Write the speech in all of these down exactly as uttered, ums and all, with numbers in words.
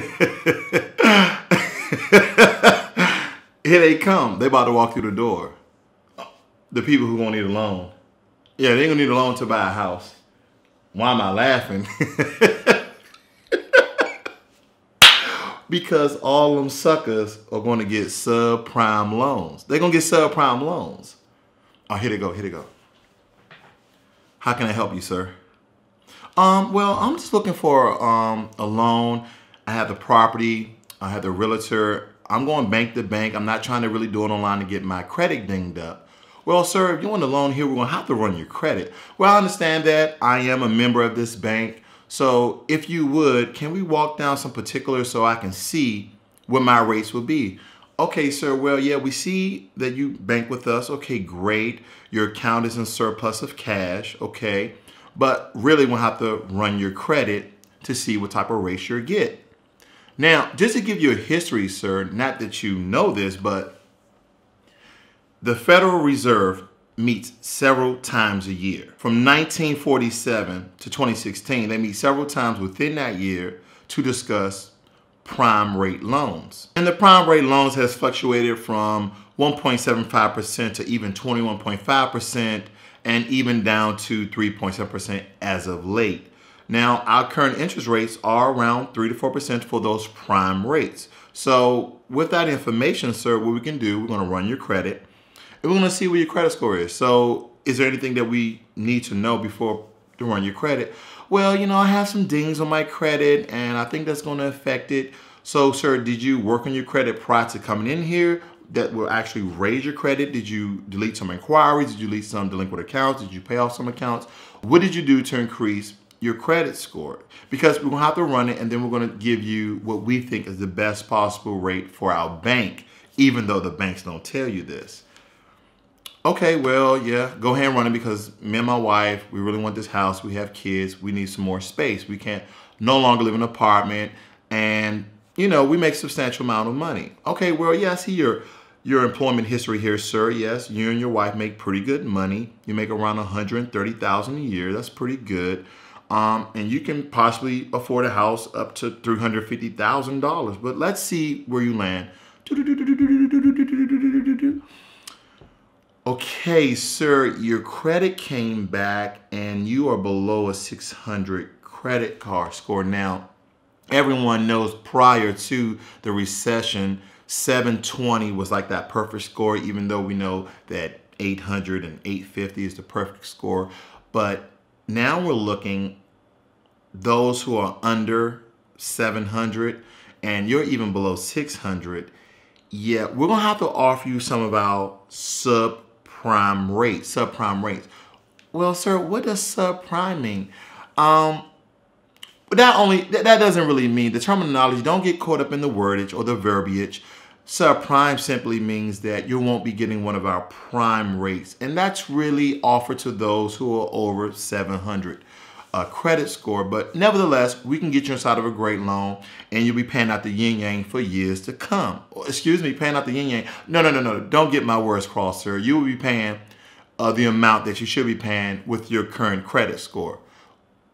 Here they come. They about to walk through the door. The people who won't need a loan. Yeah, they gonna need a loan to buy a house. Why am I laughing? Because all them suckers are gonna get subprime loans. They're gonna get subprime loans. Oh, here they go, here they go. How can I help you, sir? Um, well, I'm just looking for um, a loan. I have the property, I have the realtor. I'm going bank to bank. I'm not trying to really do it online to get my credit dinged up. Well, sir, if you want a loan here, we're gonna have to run your credit. Well, I understand that. I am a member of this bank. So if you would, can we walk down some particulars so I can see what my rates would be? Okay, sir, well, yeah, we see that you bank with us. Okay, great. Your account is in surplus of cash, okay? But really we'll have to run your credit to see what type of rates you'll get. Now, just to give you a history, sir, not that you know this, but the Federal Reserve meets several times a year. From nineteen forty-seven to twenty sixteen, they meet several times within that year to discuss prime rate loans. And the prime rate loans has fluctuated from one point seven five percent to even twenty-one point five percent and even down to three point seven percent as of late. Now, our current interest rates are around three to four percent for those prime rates. So with that information, sir, what we can do, we're gonna run your credit and we're gonna see what your credit score is. So is there anything that we need to know before to run your credit? Well, you know, I have some dings on my credit and I think that's gonna affect it. So, sir, did you work on your credit prior to coming in here that will actually raise your credit? Did you delete some inquiries? Did you delete some delinquent accounts? Did you pay off some accounts? What did you do to increase your credit score? Because we're gonna have to run it and then we're gonna give you what we think is the best possible rate for our bank, even though the banks don't tell you this. Okay, well, yeah, go ahead and run it because me and my wife, we really want this house, we have kids, we need some more space. We can't no longer live in an apartment and, you know, we make a substantial amount of money. Okay, well, yeah, I see your, your employment history here, sir. Yes, you and your wife make pretty good money. You make around one hundred thirty thousand dollars a year, that's pretty good. Um, and you can possibly afford a house up to three hundred fifty thousand dollars. But let's see where you land. Okay, sir, your credit came back and you are below a six hundred credit card score. Now, everyone knows prior to the recession, seven twenty was like that perfect score, even though we know that eight hundred and eight fifty is the perfect score. But now we're looking those who are under seven hundred and you're even below six hundred. Yeah, we're gonna have to offer you some of our subprime rates, subprime rates. Well, sir, what does subprime mean? Um, that only that, that doesn't really mean the terminology. Don't get caught up in the wordage or the verbiage. Subprime simply means that you won't be getting one of our prime rates. And that's really offered to those who are over seven hundred uh, credit score. But nevertheless, we can get you inside of a great loan and you'll be paying out the yin yang for years to come. Excuse me, paying out the yin yang. No, no, no, no. Don't get my words crossed, sir. You will be paying uh, the amount that you should be paying with your current credit score.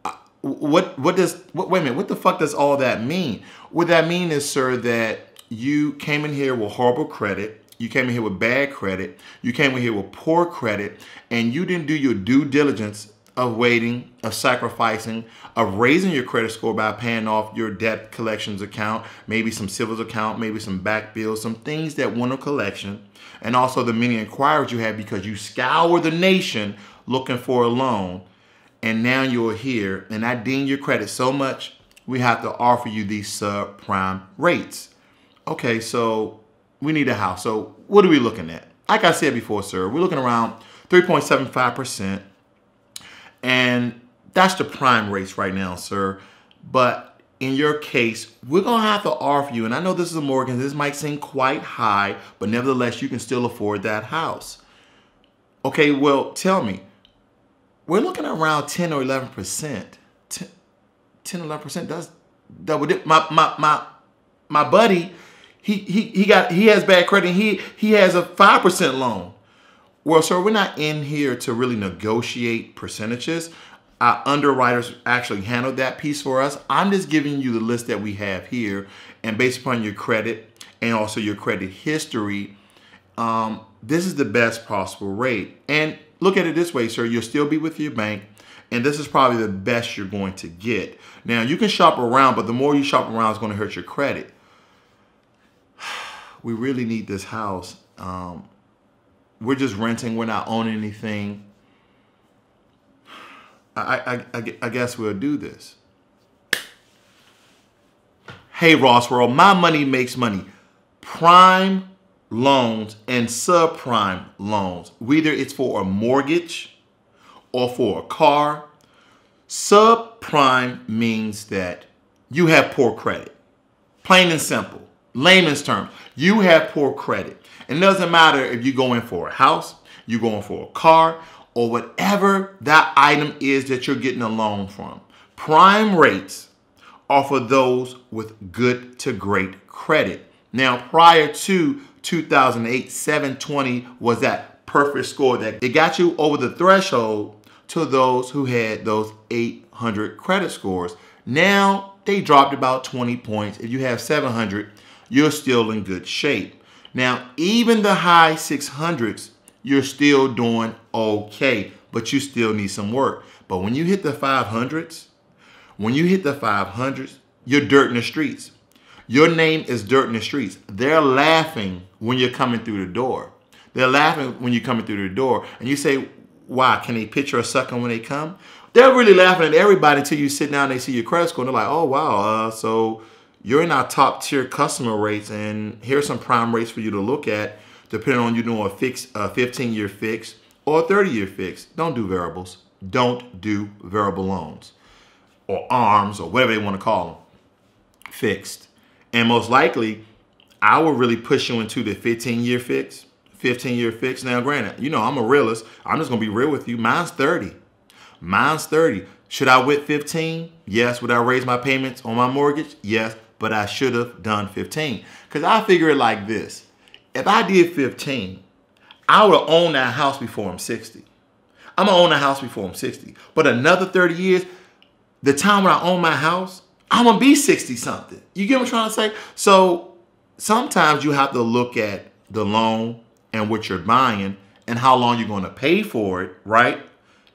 Uh, what, what does, what, wait a minute, what the fuck does all that mean? What that mean is, sir, that you came in here with horrible credit, you came in here with bad credit, you came in here with poor credit, and you didn't do your due diligence of waiting, of sacrificing, of raising your credit score by paying off your debt collections account, maybe some civils account, maybe some back bills, some things that went on collection, and also the many inquiries you had because you scoured the nation looking for a loan, and now you're here, and I ding your credit so much, we have to offer you these subprime rates. Okay, so we need a house. So what are we looking at? Like I said before, sir, we're looking around three point seven five percent. And that's the prime rates right now, sir. But in your case, we're going to have to offer you, and I know this is a mortgage, this might seem quite high, but nevertheless, you can still afford that house. Okay, well, tell me, we're looking at around ten or eleven percent. ten, ten, eleven percent, that's double dip. My, my, my, my buddy, He, he, he got he has bad credit and he, he has a five percent loan. Well, sir, we're not in here to really negotiate percentages. Our underwriters actually handled that piece for us. I'm just giving you the list that we have here, and based upon your credit and also your credit history, um, this is the best possible rate. And look at it this way, sir, you'll still be with your bank, and this is probably the best you're going to get. Now, you can shop around, but the more you shop around, it's going to hurt your credit. We really need this house. Um, we're just renting. We're not owning anything. I, I, I, I guess we'll do this. Hey, RossWorld, my money makes money. Prime loans and subprime loans. Whether it's for a mortgage or for a car, subprime means that you have poor credit. Plain and simple. Layman's terms. You have poor credit. And it doesn't matter if you're going for a house, you're going for a car, or whatever that item is that you're getting a loan from. Prime rates are for those with good to great credit. Now, prior to two thousand eight, seven twenty was that perfect score that it got you over the threshold to those who had those eight hundred credit scores. Now, they dropped about twenty points. If you have seven hundred, you're still in good shape. Now, even the high six hundreds, you're still doing okay, but you still need some work. But when you hit the five hundreds, when you hit the five hundreds, you're dirt in the streets. Your name is dirt in the streets. They're laughing when you're coming through the door. They're laughing when you're coming through the door. And you say, why? Can they picture a sucker when they come? They're really laughing at everybody until you sit down and they see your credit score. And they're like, oh, wow, uh, so you're in our top tier customer rates, and here's some prime rates for you to look at, depending on you doing a fix, a fifteen year fix or a thirty year fix. Don't do variables. Don't do variable loans or arms or whatever they want to call them. Fixed. And most likely, I will really push you into the fifteen year fix, fifteen year fix. Now, granted, you know, I'm a realist. I'm just going to be real with you. Mine's thirty. Mine's thirty. Should I whip fifteen? Yes. Would I raise my payments on my mortgage? Yes. But I should have done fifteen, because I figure it like this. If I did fifteen, I would own that house before I'm sixty. I'm going to own that house before I'm sixty. But another thirty years, the time when I own my house, I'm going to be sixty something. You get what I'm trying to say? So sometimes you have to look at the loan and what you're buying and how long you're going to pay for it, right?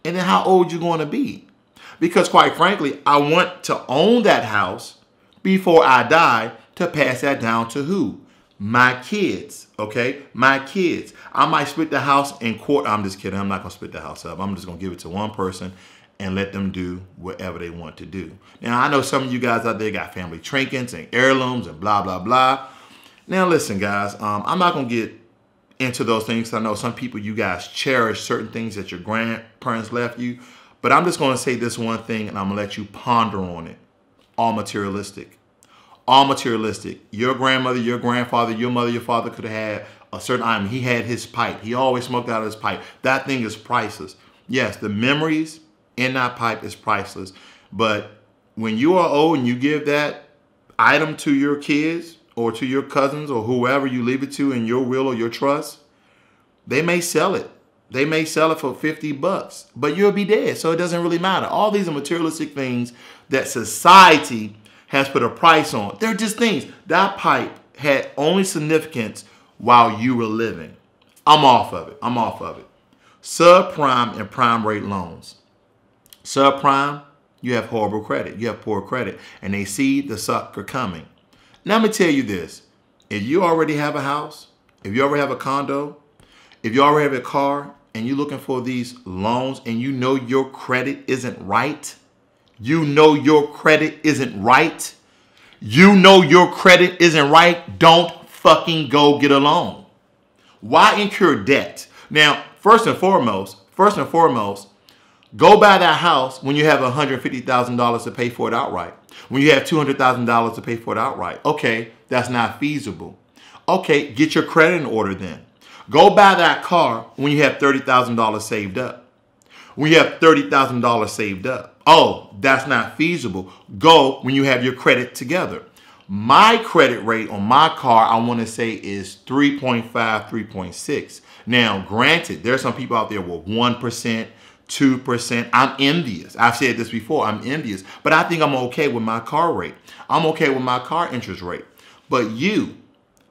And then how old you're going to be. Because quite frankly, I want to own that house before I die to pass that down to who? My kids, okay? My kids. I might split the house in court. I'm just kidding. I'm not going to split the house up. I'm just going to give it to one person and let them do whatever they want to do. Now, I know some of you guys out there got family trinkets and heirlooms and blah, blah, blah. Now, listen, guys, um, I'm not going to get into those things. I know some people, you guys cherish certain things that your grandparents left you. But I'm just going to say this one thing, and I'm going to let you ponder on it. All materialistic. All materialistic. Your grandmother, your grandfather, your mother, your father could have had a certain item. He had his pipe. He always smoked out of his pipe. That thing is priceless. Yes, the memories in that pipe is priceless. But when you are old and you give that item to your kids or to your cousins or whoever you leave it to in your will or your trust, they may sell it. They may sell it for fifty bucks, but you'll be dead. So it doesn't really matter. All these are materialistic things that society has put a price on. They're just things. That pipe had only significance while you were living. I'm off of it. I'm off of it. Subprime and prime rate loans. Subprime, you have horrible credit. You have poor credit. And they see the sucker coming. Now, let me tell you this. If you already have a house, if you already have a condo, if you already have a car and you're looking for these loans and you know your credit isn't right, you know your credit isn't right. You know your credit isn't right. Don't fucking go get a loan. Why incur debt? Now, first and foremost, first and foremost, go buy that house when you have one hundred fifty thousand dollars to pay for it outright. When you have two hundred thousand dollars to pay for it outright. Okay, that's not feasible. Okay, get your credit in order then. Go buy that car when you have thirty thousand dollars saved up. When you have thirty thousand dollars saved up. Oh, that's not feasible. Go when you have your credit together. My credit rate on my car, I want to say, is three point five, three point six. Now, granted, there are some people out there with one percent, two percent. I'm envious. I've said this before. I'm envious. But I think I'm okay with my car rate. I'm okay with my car interest rate. But you,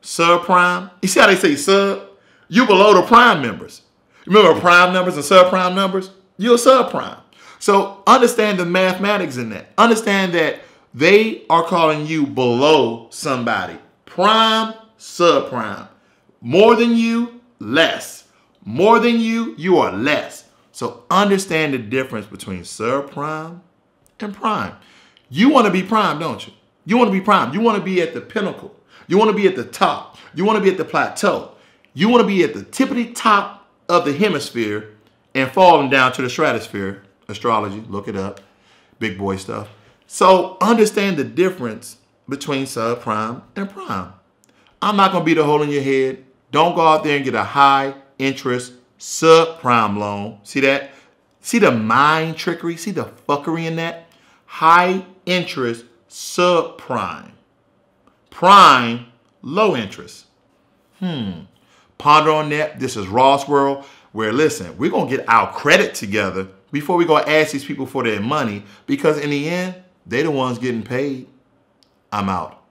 subprime, you see how they say sub? You below the prime members. Remember prime numbers and subprime numbers? You're subprime. So understand the mathematics in that. Understand that they are calling you below somebody. Prime, subprime. More than you, less. More than you, you are less. So understand the difference between subprime and prime. You want to be prime, don't you? You want to be prime. You want to be at the pinnacle. You want to be at the top. You want to be at the plateau. You want to be at the tippity top of the hemisphere and falling down to the stratosphere. Astrology, look it up. Big boy stuff. So understand the difference between subprime and prime. I'm not going to beat a hole in your head. Don't go out there and get a high interest subprime loan. See that? See the mind trickery? See the fuckery in that? High interest subprime. Prime, low interest. Hmm. Ponder on that. This is RossWorld, where, listen, we're going to get our credit together before we go ask these people for their money, because in the end, they're the ones getting paid. I'm out.